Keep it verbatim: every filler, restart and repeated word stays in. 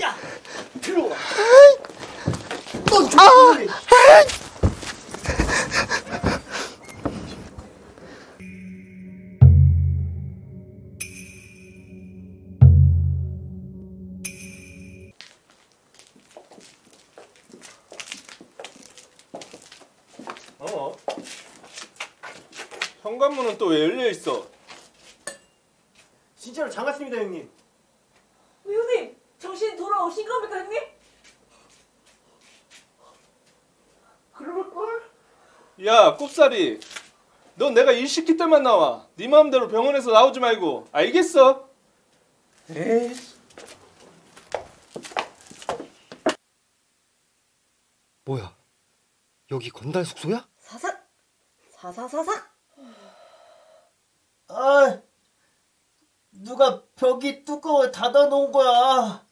야, 들어와. 넌 조심해. 어? 현관문은 또 왜 열려 있어? 진짜로 장갔습니다, 형님. 형님, 정신 돌아오신 겁니까, 형님? 그럴걸? 야, 꼽사리. 넌 내가 일 시킬 때만 나와. 네 마음대로 병원에서 나오지 말고. 알겠어? 에이. 뭐야? 여기 건달 숙소야? 사삭! 사사사삭! 아, 누가 벽이 뚜껑을 닫아놓은 거야.